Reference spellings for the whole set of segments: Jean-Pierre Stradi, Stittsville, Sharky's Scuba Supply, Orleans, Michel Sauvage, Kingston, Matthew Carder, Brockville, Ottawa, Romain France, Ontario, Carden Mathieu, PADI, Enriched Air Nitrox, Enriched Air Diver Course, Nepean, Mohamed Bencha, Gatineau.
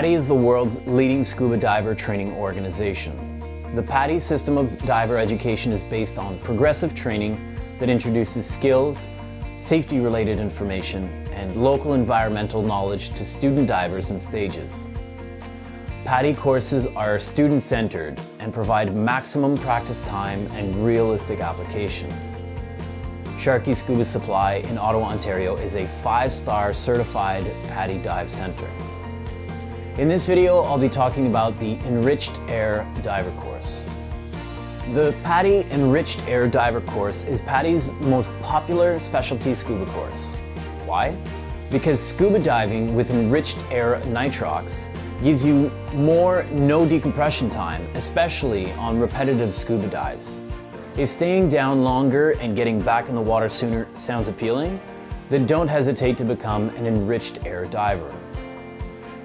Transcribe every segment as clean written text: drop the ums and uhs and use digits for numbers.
PADI is the world's leading scuba diver training organization. The PADI system of diver education is based on progressive training that introduces skills, safety-related information, and local environmental knowledge to student divers and stages. PADI courses are student-centered and provide maximum practice time and realistic application. Sharky's Scuba Supply in Ottawa, Ontario is a 5-star certified PADI dive center. In this video, I'll be talking about the Enriched Air Diver Course. The PADI Enriched Air Diver Course is PADI's most popular specialty scuba course. Why? Because scuba diving with Enriched Air Nitrox gives you more no decompression time, especially on repetitive scuba dives. If staying down longer and getting back in the water sooner sounds appealing, then don't hesitate to become an Enriched Air Diver.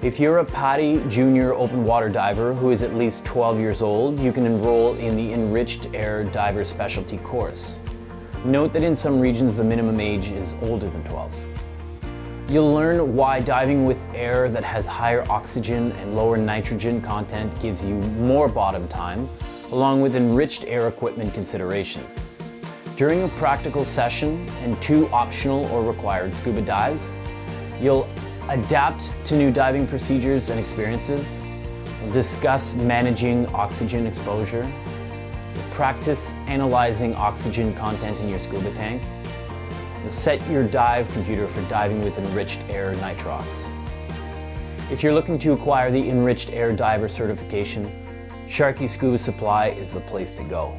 If you're a PADI junior open water diver who is at least 12 years old, you can enroll in the Enriched Air Diver Specialty course. Note that in some regions the minimum age is older than 12. You'll learn why diving with air that has higher oxygen and lower nitrogen content gives you more bottom time, along with enriched air equipment considerations. During a practical session and 2 optional or required scuba dives, you'll adapt to new diving procedures and experiences, discuss managing oxygen exposure, practice analyzing oxygen content in your scuba tank, set your dive computer for diving with Enriched Air Nitrox. If you're looking to acquire the Enriched Air Diver certification, Sharky's Scuba Supply is the place to go.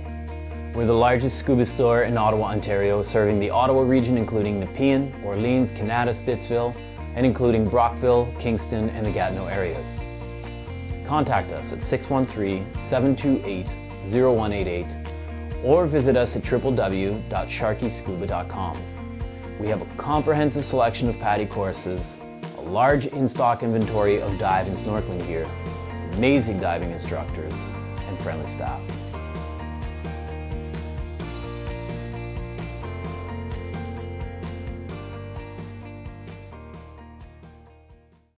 We're the largest scuba store in Ottawa, Ontario, serving the Ottawa region including Nepean, Orleans, Gatineau, Stittsville, and including Brockville, Kingston, and the Gatineau areas. Contact us at 613-728-0188 or visit us at www.sharkyscuba.com. We have a comprehensive selection of PADI courses, a large in-stock inventory of dive and snorkeling gear, amazing diving instructors, and friendly staff.